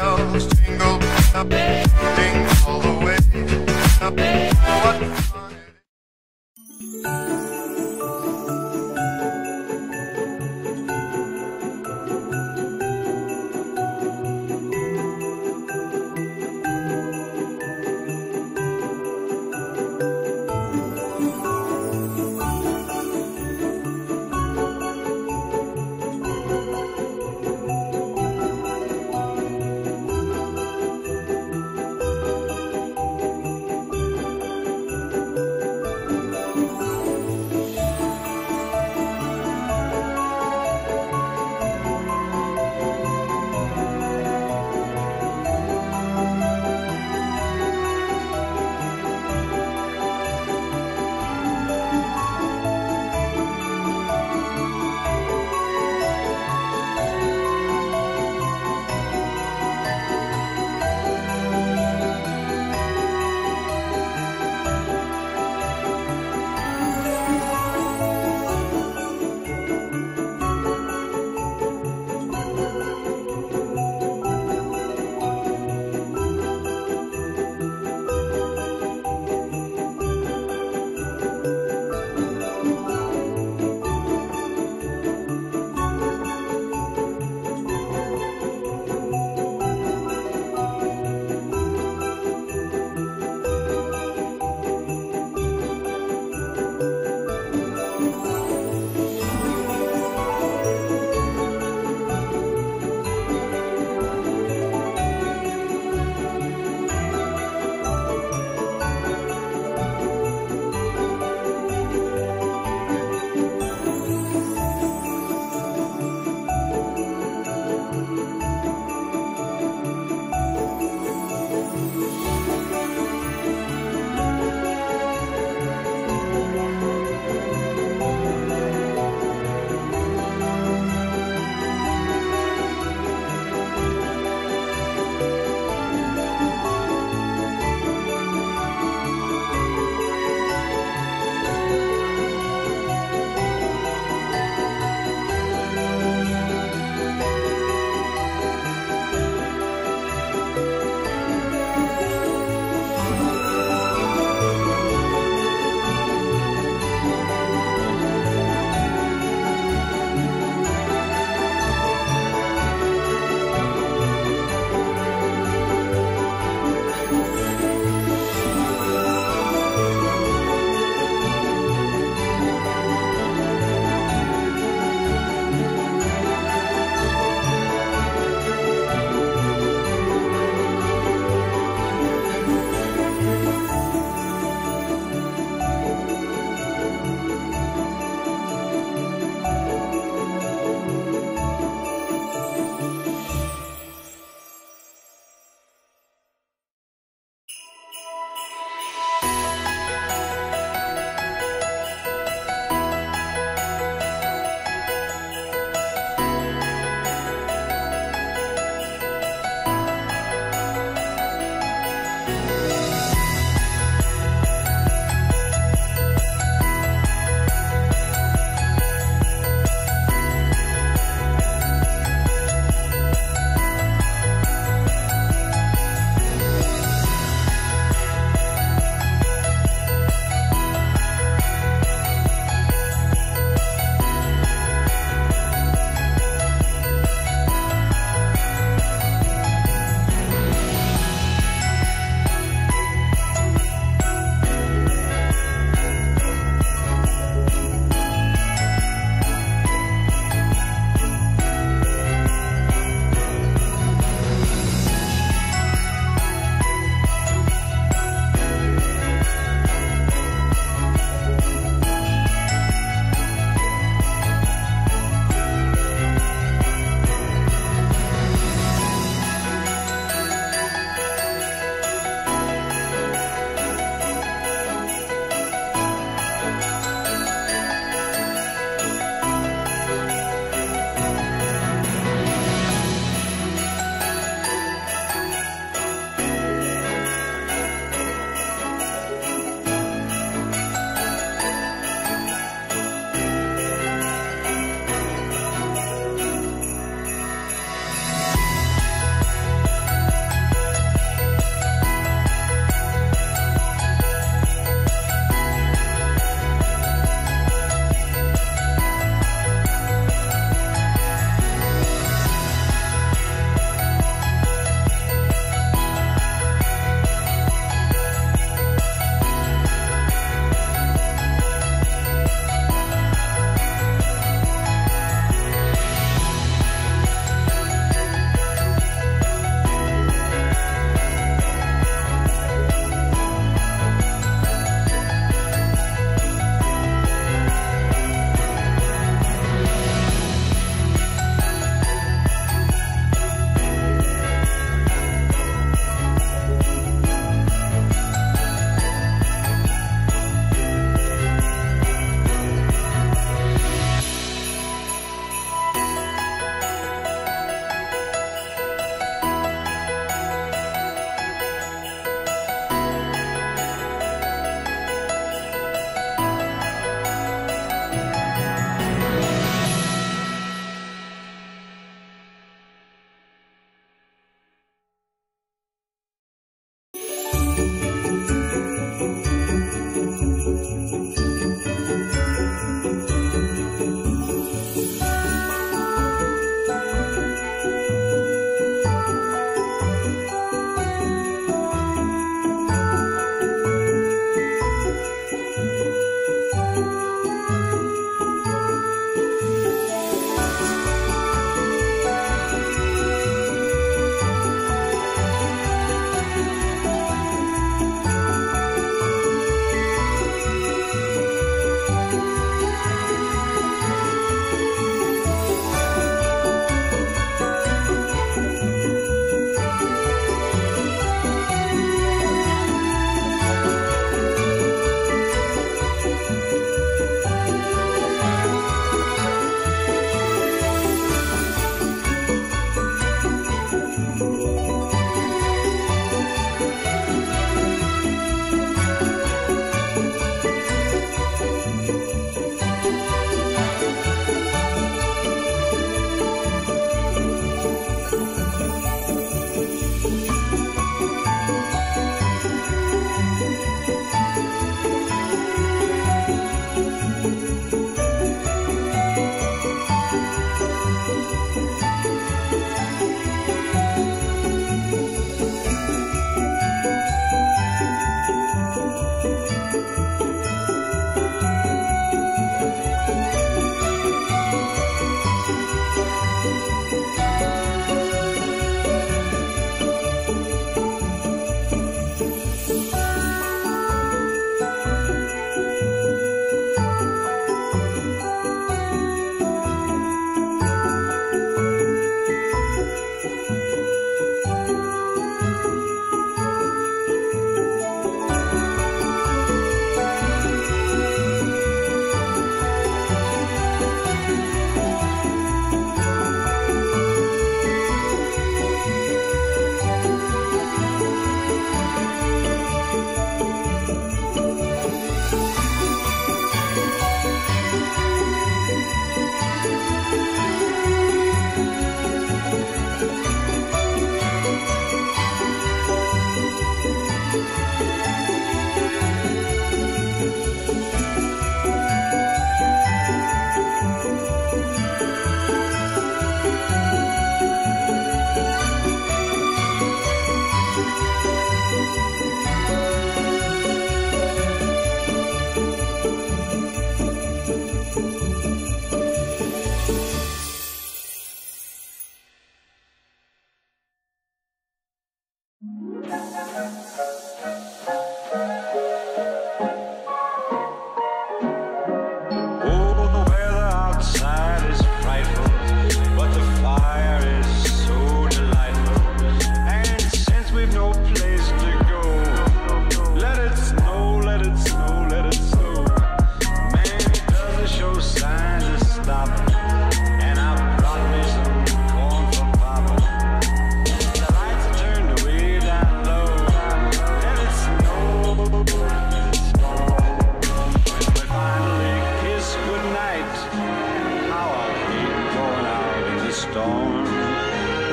bells jingle, ding all the way. What fun it is.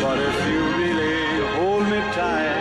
But if you really hold me tight,